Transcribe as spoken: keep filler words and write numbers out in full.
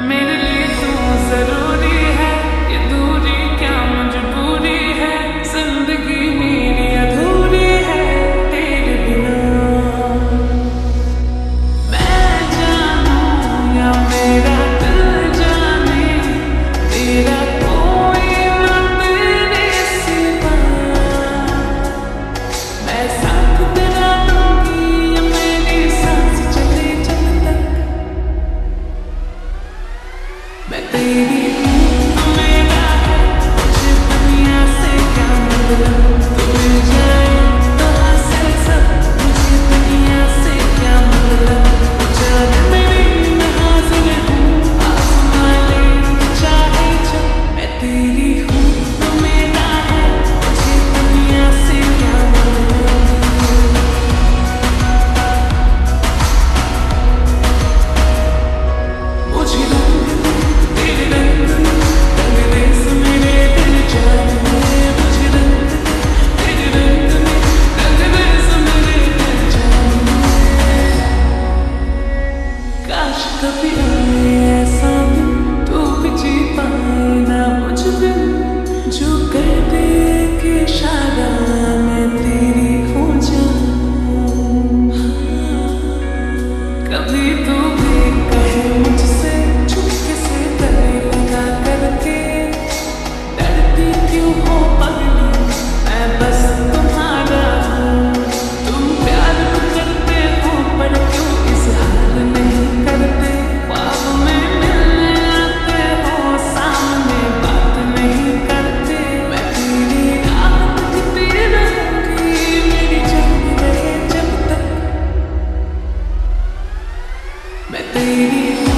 Baby